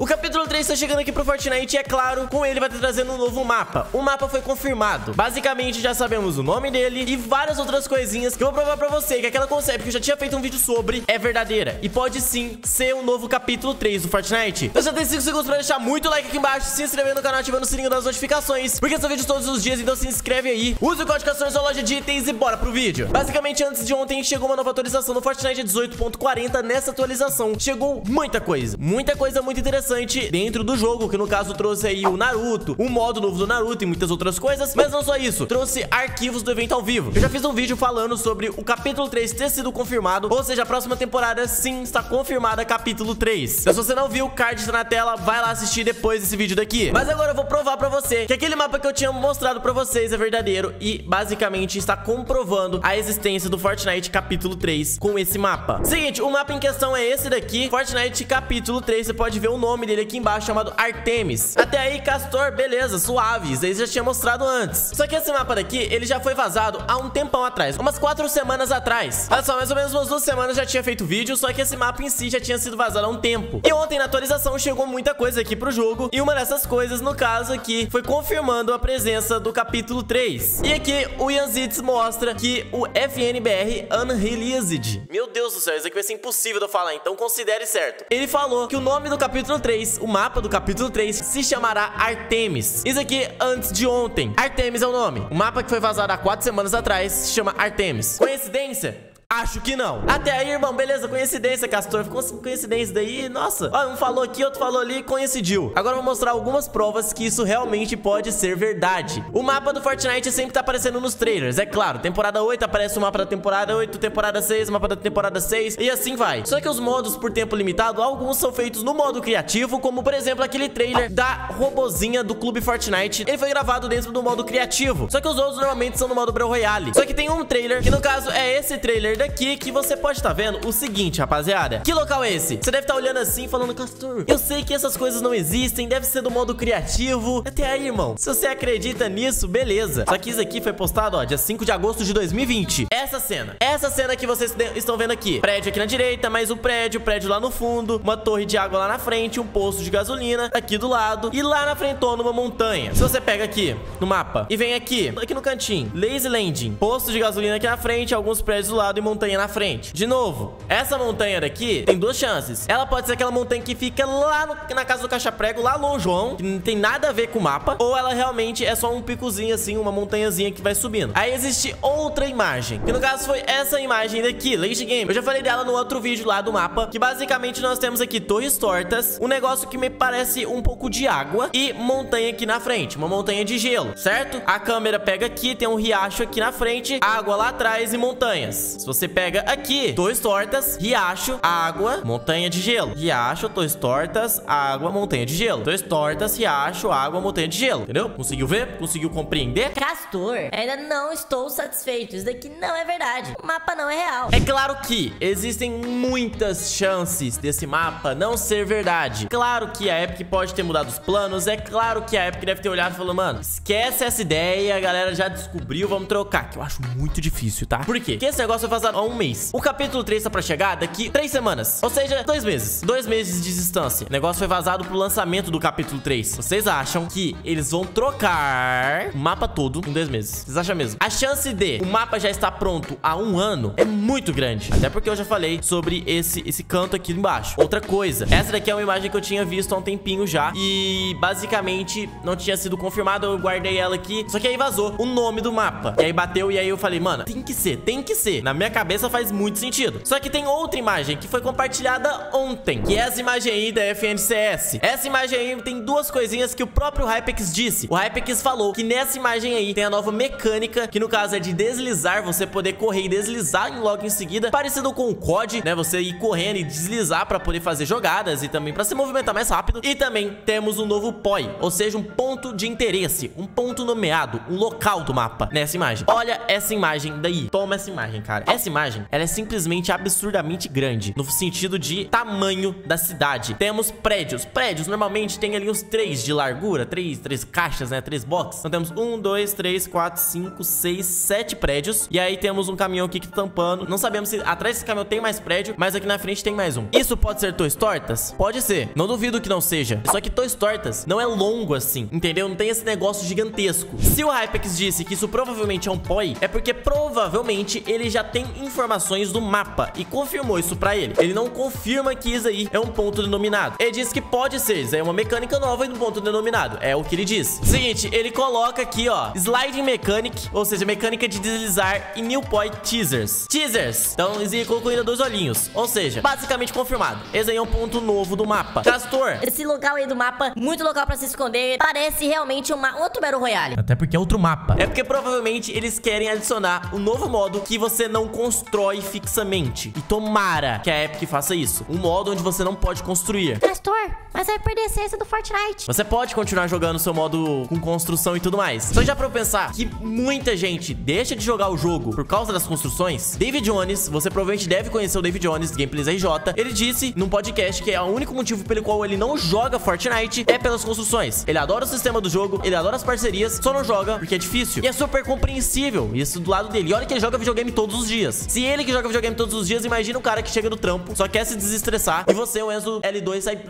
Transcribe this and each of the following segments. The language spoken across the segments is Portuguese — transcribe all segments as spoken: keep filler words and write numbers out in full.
O capítulo três está chegando aqui pro Fortnite e, é claro, com ele vai estar trazendo um novo mapa. O mapa foi confirmado. Basicamente, já sabemos o nome dele e várias outras coisinhas que eu vou provar pra você que aquela concept que eu já tinha feito um vídeo sobre é verdadeira. E pode sim ser um novo capítulo três do Fortnite. Eu só tenho cinco segundos pra deixar muito like aqui embaixo, se inscrever no canal, ativando o sininho das notificações, porque são vídeos todos os dias, então se inscreve aí. Usa o código Castor na loja de itens e bora pro vídeo. Basicamente, antes de ontem chegou uma nova atualização no Fortnite dezoito ponto quarenta. Nessa atualização chegou muita coisa, muita coisa muito interessante dentro do jogo, que no caso trouxe aí o Naruto, um modo novo do Naruto e muitas outras coisas, mas não só isso, trouxe arquivos do evento ao vivo. Eu já fiz um vídeo falando sobre o capítulo três ter sido confirmado, ou seja, a próxima temporada sim está confirmada, capítulo três. Então, se você não viu, o card está na tela, vai lá assistir depois desse vídeo daqui. Mas agora eu vou provar pra você que aquele mapa que eu tinha mostrado pra vocês é verdadeiro e basicamente está comprovando a existência do Fortnite capítulo três com esse mapa. Seguinte, o mapa em questão é esse daqui, Fortnite capítulo três, você pode ver o nome nome dele aqui embaixo, chamado Artemis. Até aí, Castor, beleza, suave, isso aí já tinha mostrado antes. Só que esse mapa daqui, ele já foi vazado há um tempão atrás, umas quatro semanas atrás. Olha só, mais ou menos umas duas semanas já tinha feito vídeo, só que esse mapa em si já tinha sido vazado há um tempo. E ontem na atualização chegou muita coisa aqui pro jogo, e uma dessas coisas, no caso aqui, foi confirmando a presença do capítulo três. E aqui o Ianzitz mostra que o F N B R Unreleased, meu Deus do céu, isso aqui vai ser impossível de eu falar, então considere certo. Ele falou que o nome do capítulo três, o mapa do capítulo três, se chamará Artemis. Isso aqui antes de ontem. Artemis é o nome. O mapa que foi vazado há quatro semanas atrás se chama Artemis. Coincidência? Acho que não. Até aí, irmão, beleza, coincidência, Castor. Ficou coincidência daí, nossa. Ó, um falou aqui, outro falou ali, coincidiu. Agora eu vou mostrar algumas provas que isso realmente pode ser verdade. O mapa do Fortnite sempre tá aparecendo nos trailers, é claro. Temporada oito aparece o mapa da temporada oito, temporada seis, mapa da temporada seis, e assim vai. Só que os modos por tempo limitado, alguns são feitos no modo criativo, como por exemplo aquele trailer da robozinha do Clube Fortnite. Ele foi gravado dentro do modo criativo. Só que os outros normalmente são no modo Battle Royale. Só que tem um trailer, que no caso é esse trailer aqui, que você pode estar tá vendo o seguinte, rapaziada. Que local é esse? Você deve estar tá olhando assim, falando, Castor, eu sei que essas coisas não existem, deve ser do modo criativo. Até aí, irmão, se você acredita nisso, beleza. Só que isso aqui foi postado, ó, dia cinco de agosto de dois mil e vinte. Essa cena, essa cena que vocês estão vendo aqui, prédio aqui na direita, mais um prédio, prédio lá no fundo, uma torre de água lá na frente, um posto de gasolina aqui do lado, e lá na frentona uma montanha. Se você pega aqui no mapa e vem aqui, aqui no cantinho, Lazy Landing, posto de gasolina aqui na frente, alguns prédios do lado e montanha na frente. De novo, essa montanha daqui tem duas chances. Ela pode ser aquela montanha que fica lá no, na casa do caixa-prego, lá longe, que não tem nada a ver com o mapa, ou ela realmente é só um picozinho assim, uma montanhazinha que vai subindo. Aí existe outra imagem, que no caso foi essa imagem daqui, Legacy Game. Eu já falei dela no outro vídeo lá do mapa, que basicamente nós temos aqui torres tortas, um negócio que me parece um pouco de água e montanha aqui na frente, uma montanha de gelo, certo? A câmera pega aqui, tem um riacho aqui na frente, água lá atrás e montanhas. Se você Você pega aqui, torres tortas, riacho, água, montanha de gelo. Riacho, torres tortas, água, montanha de gelo. Torres tortas, riacho, água, montanha de gelo. Entendeu? Conseguiu ver? Conseguiu compreender? Castor, ainda não estou satisfeito. Isso daqui não é verdade. O mapa não é real. É claro que existem muitas chances desse mapa não ser verdade. Claro que a Epic pode ter mudado os planos. É claro que a Epic deve ter olhado e falou, mano, esquece essa ideia, a galera já descobriu, vamos trocar. Que eu acho muito difícil, tá? Por quê? Porque esse negócio vai fazer há um mês. O capítulo três tá pra chegar daqui três semanas, ou seja, dois meses. Dois meses de distância. O negócio foi vazado pro lançamento do capítulo três. Vocês acham que eles vão trocar o mapa todo em dois meses? Vocês acham mesmo? A chance de o mapa já estar pronto há um ano é muito grande. Até porque eu já falei sobre esse, esse canto aqui embaixo. Outra coisa, essa daqui é uma imagem que eu tinha visto há um tempinho já, e basicamente não tinha sido confirmada. Eu guardei ela aqui, só que aí vazou o nome do mapa, e aí bateu, e aí eu falei, mano, tem que ser, tem que ser. Na minha cabeça faz muito sentido. Só que tem outra imagem que foi compartilhada ontem, que é essa imagem aí da F N C S. Essa imagem aí tem duas coisinhas que o próprio Hypex disse. O Hypex falou que nessa imagem aí tem a nova mecânica, que no caso é de deslizar, você poder correr e deslizar logo em seguida, parecido com o C O D, né? Você ir correndo e deslizar pra poder fazer jogadas e também pra se movimentar mais rápido. E também temos um novo P O I, ou seja, um ponto de interesse, um ponto nomeado, um local do mapa nessa imagem. Olha essa imagem daí. Toma essa imagem, cara. Essa essa imagem, ela é simplesmente absurdamente grande, no sentido de tamanho da cidade. Temos prédios. Prédios normalmente tem ali uns três de largura, três, três caixas, né? Três boxes. Então temos um, dois, três, quatro, cinco, seis, sete prédios. E aí temos um caminhão aqui que tá tampando. Não sabemos se atrás desse caminhão tem mais prédio, mas aqui na frente tem mais um. Isso pode ser torres tortas? Pode ser. Não duvido que não seja. Só que torres tortas não é longo assim, entendeu? Não tem esse negócio gigantesco. Se o Hypex disse que isso provavelmente é um P O I, é porque provavelmente ele já tem informações do mapa e confirmou isso pra ele. Ele não confirma que isso aí é um ponto denominado. Ele diz que pode ser, isso é uma mecânica nova e um ponto denominado. É o que ele diz. Seguinte, ele coloca aqui, ó, Sliding Mechanic, ou seja, mecânica de deslizar e New P O I Teasers. Teasers. Então, ele colocou dois olhinhos. Ou seja, basicamente confirmado. Esse aí é um ponto novo do mapa. Castor. Esse local aí do mapa, muito local pra se esconder, parece realmente uma, outro Battle Royale. Até porque é outro mapa. É porque provavelmente eles querem adicionar um novo modo que você não constrói fixamente. E tomara que a Epic faça isso. Um modo onde você não pode construir. Castor, mas vai perder a essência do Fortnite. Você pode continuar jogando seu modo com construção e tudo mais. Só já pra eu pensar que muita gente deixa de jogar o jogo por causa das construções. David Jones, você provavelmente deve conhecer o David Jones, Gameplay Z J. Ele disse num podcast que é o único motivo pelo qual ele não joga Fortnite é pelas construções. Ele adora o sistema do jogo, ele adora as parcerias, só não joga porque é difícil. E é super compreensível isso do lado dele. E olha que ele joga videogame todos os dias. Se ele que joga videogame todos os dias, imagina um cara que chega do trampo, só quer se desestressar, e você, o Enzo L dois, sai...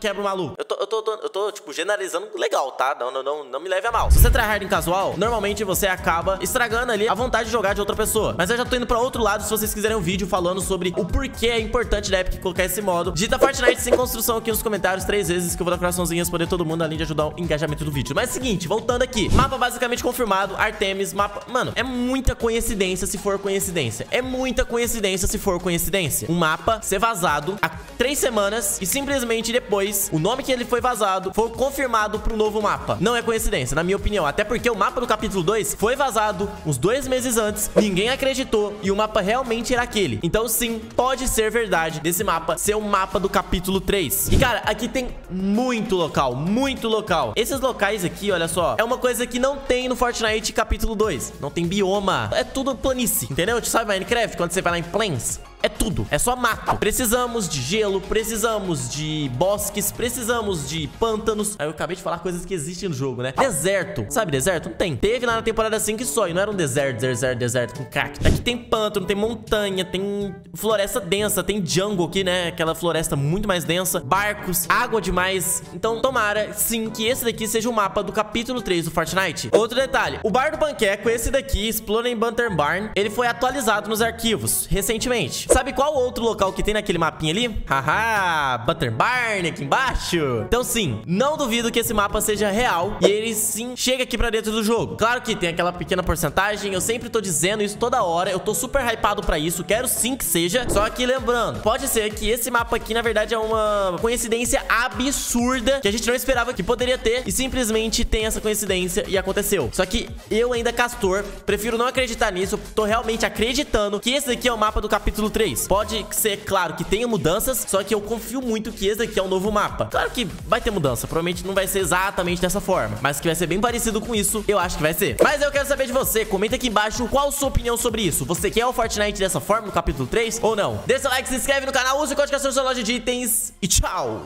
quebra o maluco. Eu tô, eu tô, eu tô, eu tô tipo, generalizando legal, tá? Não, não, não, não me leve a mal. Se você tryhard em casual, normalmente você acaba estragando ali a vontade de jogar de outra pessoa. Mas eu já tô indo pra outro lado, se vocês quiserem um vídeo falando sobre o porquê é importante da Epic colocar esse modo. Digita Fortnite sem construção aqui nos comentários três vezes, que eu vou dar coraçãozinho e responder todo mundo, além de ajudar o engajamento do vídeo. Mas é o seguinte, voltando aqui. Mapa basicamente confirmado, Artemis, mapa... Mano, é muita coincidência se for coincidência. É muita coincidência se for coincidência. Um mapa ser vazado há três semanas e simplesmente depois o nome que ele foi vazado foi confirmado pro novo mapa. Não é coincidência, na minha opinião. Até porque o mapa do capítulo dois foi vazado uns dois meses antes, ninguém acreditou e o mapa realmente era aquele. Então sim, pode ser verdade desse mapa ser o mapa do capítulo três. E cara, aqui tem muito local, muito local. Esses locais aqui, olha só, é uma coisa que não tem no Fortnite capítulo dois. Não tem bioma, é tudo planície, entendeu? Você sabe Minecraft, quando você vai lá em Plains? É tudo, é só mato. Precisamos de gelo, precisamos de bosques, precisamos de pântanos. Aí eu acabei de falar coisas que existem no jogo, né? Deserto, sabe deserto? Não tem. Teve lá na temporada cinco só, e não era um deserto, deserto, deserto com cacto. Aqui tem pântano, tem montanha, tem floresta densa, tem jungle aqui, né? Aquela floresta muito mais densa, barcos, água demais. Então tomara, sim, que esse daqui seja o mapa do capítulo três do Fortnite. Outro detalhe, o bar do panqueco, esse daqui, Exploding Bunter Barn, ele foi atualizado nos arquivos recentemente. Sabe qual outro local que tem naquele mapinha ali? Haha, Butter Barn aqui embaixo. Então sim, não duvido que esse mapa seja real e ele sim chega aqui pra dentro do jogo. Claro que tem aquela pequena porcentagem, eu sempre tô dizendo isso toda hora, eu tô super hypado pra isso, quero sim que seja. Só que lembrando, pode ser que esse mapa aqui na verdade é uma coincidência absurda que a gente não esperava que poderia ter e simplesmente tem essa coincidência e aconteceu. Só que eu ainda, Castor, prefiro não acreditar nisso, tô realmente acreditando que esse daqui é o mapa do capítulo três. Pode ser, claro, que tenha mudanças, só que eu confio muito que esse daqui é um novo mapa. Claro que vai ter mudança, provavelmente não vai ser exatamente dessa forma, mas que vai ser bem parecido com isso, eu acho que vai ser. Mas eu quero saber de você, comenta aqui embaixo qual a sua opinião sobre isso. Você quer o Fortnite dessa forma no capítulo três ou não? Deixa seu like, se inscreve no canal, use o código Castor na sua loja de itens e tchau!